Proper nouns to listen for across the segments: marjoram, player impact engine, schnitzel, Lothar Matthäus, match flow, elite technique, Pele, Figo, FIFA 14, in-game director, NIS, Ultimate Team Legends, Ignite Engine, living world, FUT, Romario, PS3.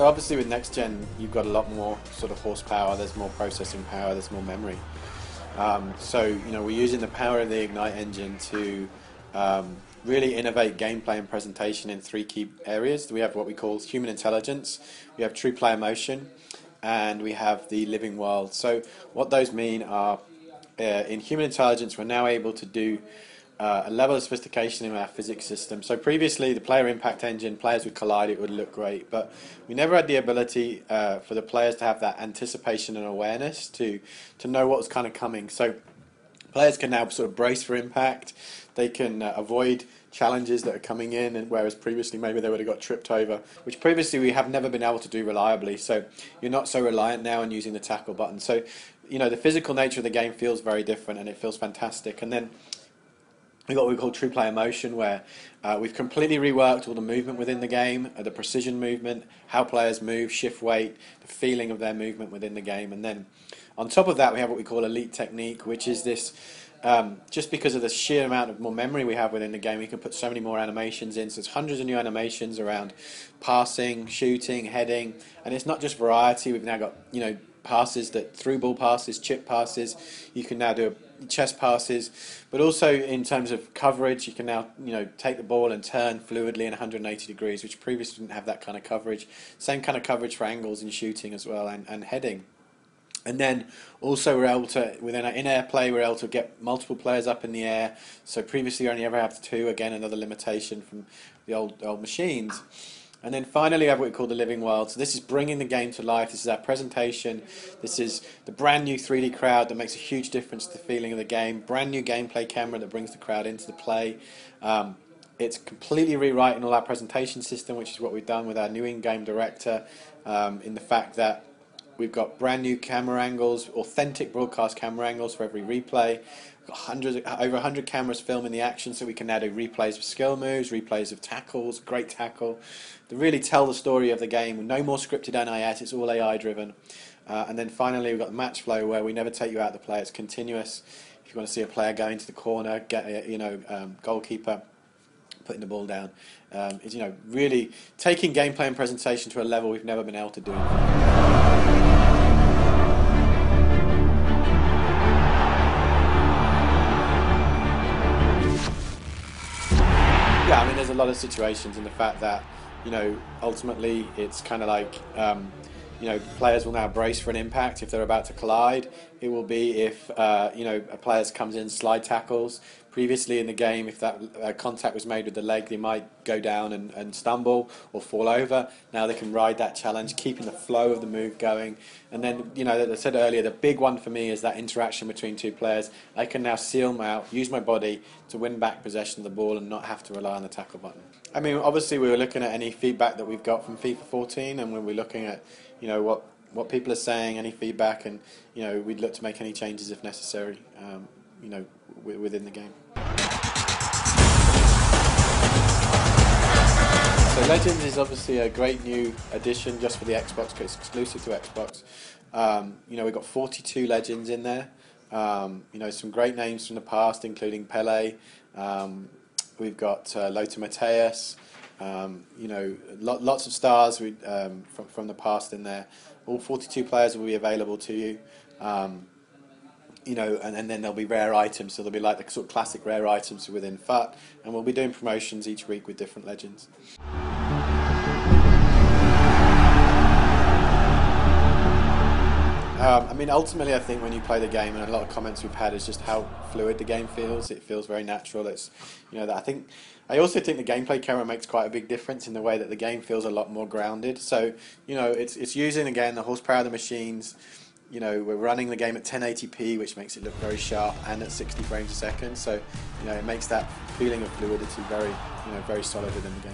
So obviously with next gen, you've got a lot more sort of horsepower, there's more processing power, there's more memory. So you know, we're using the power of the Ignite engine to really innovate gameplay and presentation in three key areas. We have what we call human intelligence, we have true player motion, and we have the living world. So what those mean are, in human intelligence, we're now able to do a level of sophistication in our physics system. So previously, the player impact engine, players would collide, it would look great, but we never had the ability for the players to have that anticipation and awareness to know what was kind of coming. So players can now sort of brace for impact, they can avoid challenges that are coming in, and whereas previously maybe they would have got tripped over, which previously we have never been able to do reliably. So you're not so reliant now on using the tackle button. So you know, the physical nature of the game feels very different, and it feels fantastic. And then we've got what we call true player motion, where we've completely reworked all the movement within the game, the precision movement, how players move, shift weight, the feeling of their movement within the game. And then on top of that, we have what we call elite technique, which is this, just because of the sheer amount of more memory we have within the game, we can put so many more animations in. So there's hundreds of new animations around passing, shooting, heading, and it's not just variety. We've now got, you know, passes, that through ball passes, chip passes, you can now do chest passes, but also in terms of coverage, you can now, you know, take the ball and turn fluidly in 180 degrees, which previously didn't have that kind of coverage. Same kind of coverage for angles and shooting as well, and heading. And then also we're able to, within our in-air play, we're able to get multiple players up in the air. So previously you only ever have two, again another limitation from the old machines. And then finally, we have what we call the living world. So this is bringing the game to life. This is our presentation. This is the brand new 3D crowd that makes a huge difference to the feeling of the game. Brand new gameplay camera that brings the crowd into the play. It's completely rewriting all our presentation system, which is what we've done with our new in-game director, in the fact that we've got brand new camera angles, authentic broadcast camera angles for every replay. We've got over 100 cameras filming the action, so we can now do replays of skill moves, replays of tackles, great tackle, to really tell the story of the game. No more scripted NIS, it's all AI driven. And then finally we've got the match flow, where we never take you out of the play, it's continuous. If you want to see a player go into the corner, get, you know, goalkeeper, putting the ball down, is, you know, really taking gameplay and presentation to a level we've never been able to do. Yeah, I mean, there's a lot of situations, in the fact that, you know, ultimately it's kind of like, you know, players will now brace for an impact if they're about to collide. It will be if, you know, a player comes in, slide tackles. Previously in the game, if that contact was made with the leg, they might go down and stumble or fall over. Now they can ride that challenge, keeping the flow of the move going. And then, you know, as I said earlier, the big one for me is that interaction between two players. I can now seal them out, use my body to win back possession of the ball and not have to rely on the tackle button. I mean, obviously we were looking at any feedback that we've got from FIFA 14, and when we're looking at, you know, what people are saying, any feedback, and, you know, we'd look to make any changes if necessary, you know, within the game. So Legends is obviously a great new addition just for the Xbox, because it's exclusive to Xbox. You know, we've got 42 Legends in there. You know, some great names from the past, including Pele. We've got Lothar Matthäus. You know, lots of stars from the past in there. All 42 players will be available to you. You know, and then there'll be rare items, so there'll be like the sort of classic rare items within FUT, and we'll be doing promotions each week with different Legends. I mean, ultimately I think when you play the game, and a lot of comments we've had, is just how fluid the game feels. It feels very natural. It's, you know, that I also think the gameplay camera makes quite a big difference in the way that the game feels a lot more grounded. So, you know, it's using, again, the horsepower of the machines. You know, we're running the game at 1080p, which makes it look very sharp, and at 60 frames a second. So, you know, it makes that feeling of fluidity very, you know, very solid within the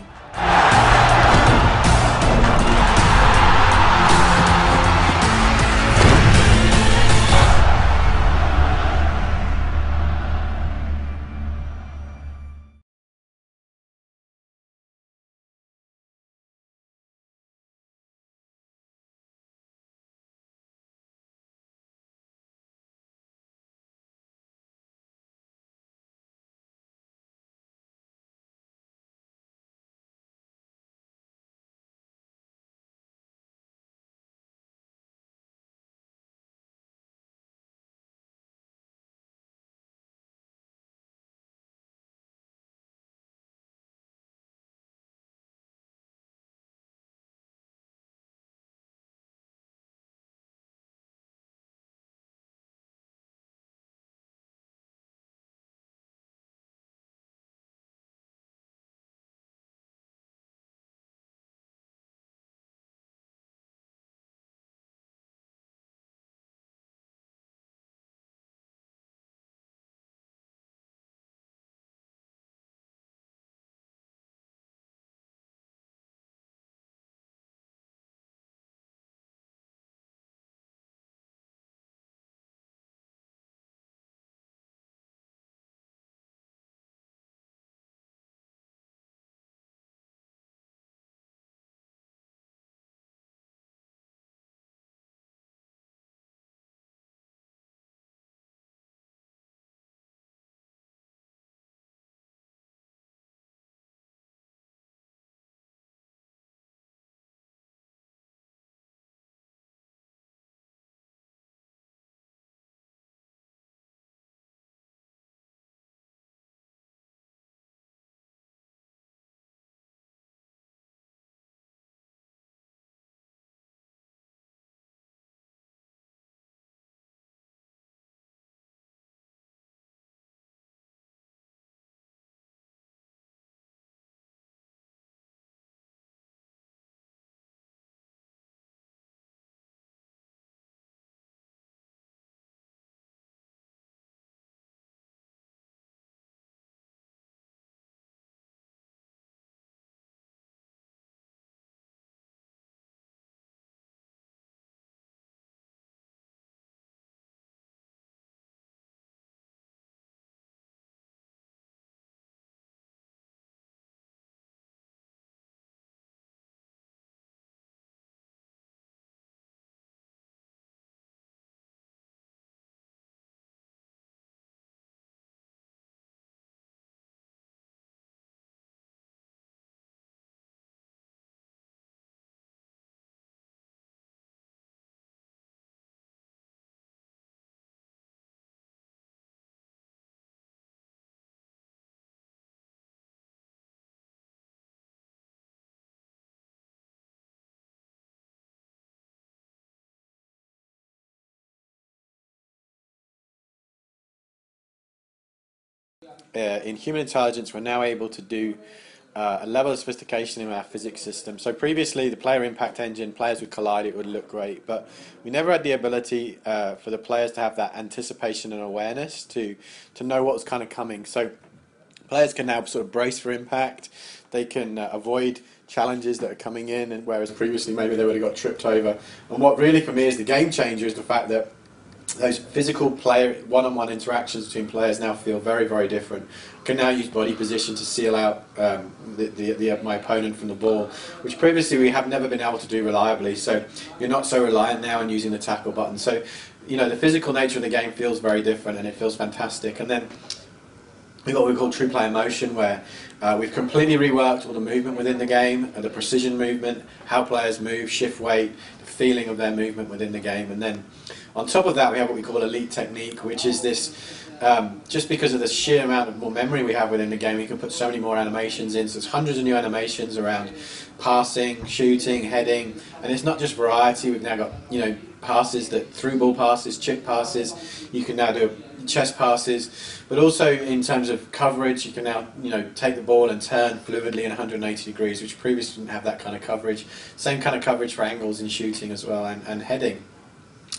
that in human intelligence we're now able to do a level of sophistication in our physics system. So previously the player impact engine, players would collide, it would look great, but we never had the ability for the players to have that anticipation and awareness to know what was kind of coming. So players can now sort of brace for impact, they can avoid challenges that are coming in, and whereas previously maybe they would have got tripped over. And what really for me is the game changer is the fact that those physical player one-on-one interactions between players now feel very, very different. I can now use body position to seal out my opponent from the ball, which previously we have never been able to do reliably. So you're not so reliant now on using the tackle button. So you know the physical nature of the game feels very different, and it feels fantastic. And then we've got what we call true player motion, where we've completely reworked all the movement within the game, the precision movement, how players move, shift weight, the feeling of their movement within the game. And then on top of that we have what we call elite technique, which is this, just because of the sheer amount of more memory we have within the game, we can put so many more animations in. So there's hundreds of new animations around passing, shooting, heading, and it's not just variety. We've now got, you know, passes, that through ball passes, chip passes, you can now do chest passes, but also in terms of coverage, you can now, you know, take the ball and turn fluidly in 180 degrees, which previously didn't have that kind of coverage. Same kind of coverage for angles in shooting as well, and heading.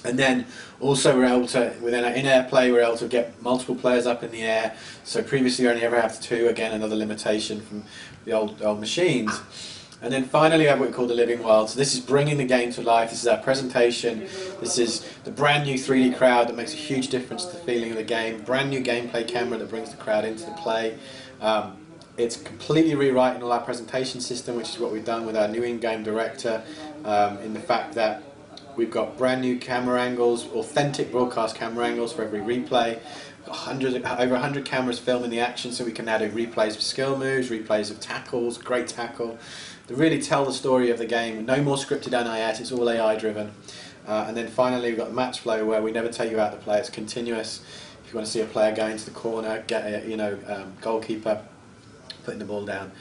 And then also we're able to, within our in-air play, we're able to get multiple players up in the air. So previously you only ever had two, again another limitation from the old machines. And then finally we have what we call the living world. So this is bringing the game to life. This is our presentation. This is the brand new 3D crowd that makes a huge difference to the feeling of the game. Brand new gameplay camera that brings the crowd into the play. It's completely rewriting all our presentation system, which is what we've done with our new in-game director, in the fact that we've got brand new camera angles, authentic broadcast camera angles for every replay. Over 100 cameras filming the action, so we can now do replays of skill moves, replays of tackles, great tackle, to really tell the story of the game. No more scripted NIS, it's all AI driven. And then finally we've got match flow, where we never tell you out the player, it's continuous. If you want to see a player go into the corner, get a, you know, goalkeeper putting the ball down,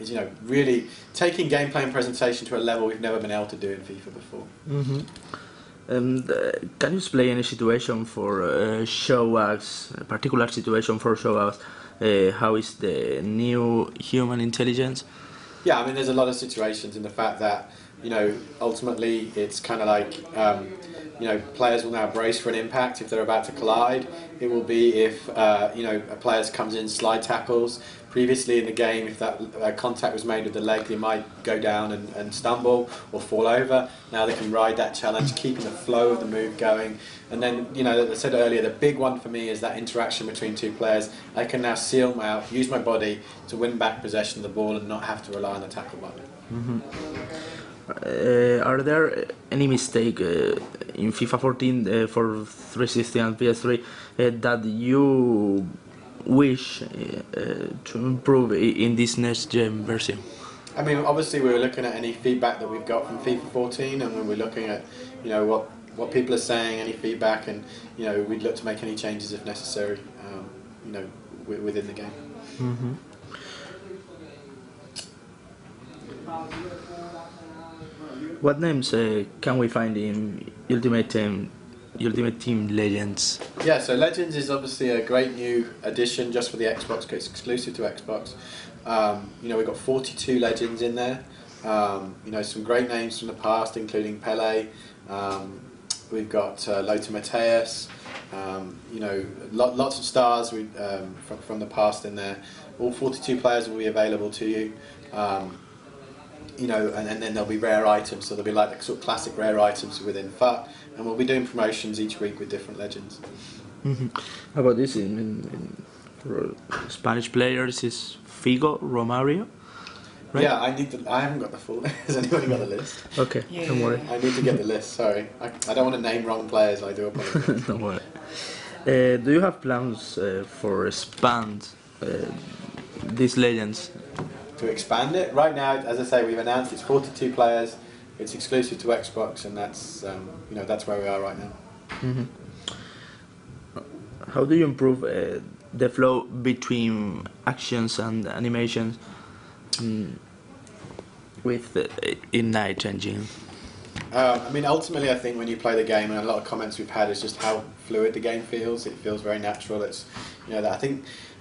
is, you know, really taking gameplay and presentation to a level we've never been able to do in FIFA before. Mm-hmm. Can you explain any situation for show us, a particular situation for show us, how is the new human intelligence? Yeah, I mean, there's a lot of situations in the fact that, you know, ultimately it's kind of like, you know, players will now brace for an impact if they're about to collide. It will be if, you know, a player comes in, slide tackles. Previously in the game, if that contact was made with the leg, they might go down and stumble or fall over. Now they can ride that challenge, keeping the flow of the move going. And then, you know, as I said earlier, the big one for me is that interaction between two players. I can now seal my out, use my body to win back possession of the ball and not have to rely on the tackle button. Are there any mistake in FIFA 14 for 360 and PS3 that you wish to improve in this next gen version? I mean, obviously we were looking at any feedback that we've got from FIFA 14, and we were looking at, you know, what people are saying, any feedback, and, you know, we'd look to make any changes if necessary, you know, within the game. Mm-hmm. What names can we find in Ultimate Team Legends? Yeah, so Legends is obviously a great new addition just for the Xbox, because it's exclusive to Xbox. You know, we've got 42 Legends in there. You know, some great names from the past, including Pele. We've got Lothar Matthäus. You know, lots of stars from the past in there. All 42 players will be available to you. You know, and then there'll be rare items, so there'll be like the sort of classic rare items within FUT, and we'll be doing promotions each week with different Legends. Mm-hmm. How about this in Spanish players is Figo, Romario, right? Yeah, I haven't got the full list. Has anybody got the list? Okay, yeah. Don't worry. I need to get the list, sorry. I don't want to name wrong players, I do apologize. Don't worry. Do you have plans for expand these Legends? To expand it. Right now, as I say, we've announced it's 42 players, it's exclusive to Xbox, and that's, you know, that's where we are right now. Mm-hmm. How do you improve the flow between actions and animations with the Ignite Engine? I mean, ultimately, I think when you play the game, and a lot of comments we've had is just how fluid the game feels. It feels very natural. It's, you know, that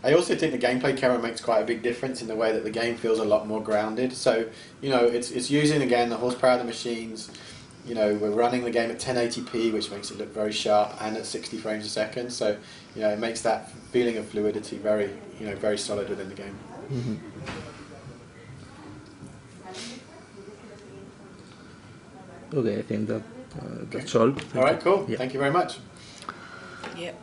I also think the gameplay camera makes quite a big difference in the way that the game feels a lot more grounded. So, you know, it's using again the horsepower of the machines. You know, we're running the game at 1080p, which makes it look very sharp, and at 60 frames a second. So, you know, it makes that feeling of fluidity very, you know, very solid within the game. Mm-hmm. Okay, I think that's all. All right, cool. Yeah. Thank you very much. Yeah.